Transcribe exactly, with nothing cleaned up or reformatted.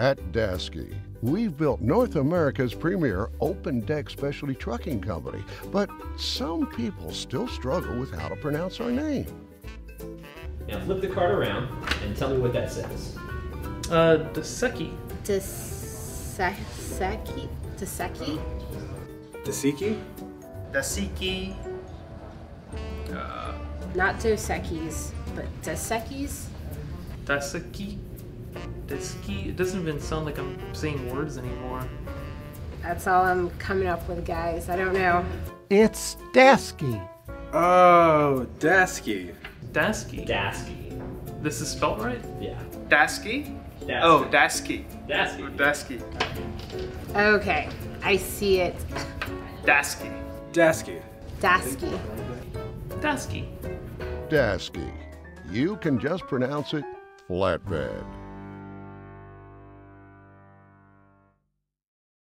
At Daseke, we've built North America's premier open deck specialty trucking company, but some people still struggle with how to pronounce our name. Now flip the card around and tell me what that says. Uh, Daseke. Daseke? Daseke? Daseke? Daseke. Uh. Not Dasekes, but Dasekes? Daseke? Daseke, it doesn't even sound like I'm saying words anymore. That's all I'm coming up with, guys. I don't know. It's Daseke. Oh, Daseke. Daseke. Daseke. This is spelled right? Yeah. Daseke? Daseke. Oh, Daseke. Daseke. Daseke. Okay, I see it. Daseke. Daseke. Daseke. Daseke. Daseke. You can just pronounce it flatbed.